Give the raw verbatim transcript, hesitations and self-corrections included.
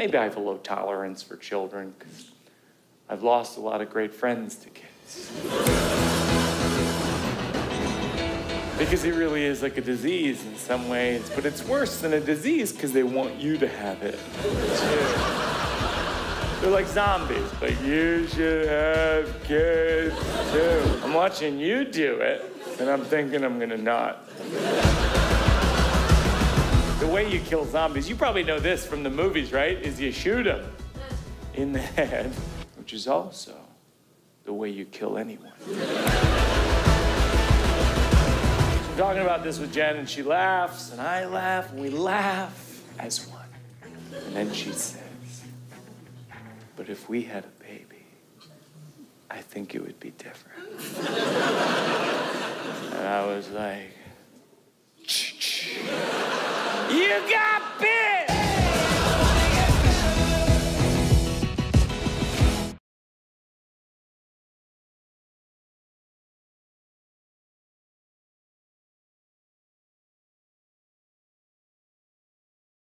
Maybe I have a low tolerance for children because I've lost a lot of great friends to kids. Because it really is like a disease in some ways, but it's worse than a disease because they want you to have it. They're like zombies, but you should have kids too. I'm watching you do it, and I'm thinking I'm gonna not. The way you kill zombies, you probably know this from the movies, right? Is you shoot them in the head, which is also the way you kill anyone. Talking about this with Jen, and she laughs, and I laugh, and we laugh as one. And then she says, but if we had a baby, I think it would be different. And I was like, ch-ch. You got bit!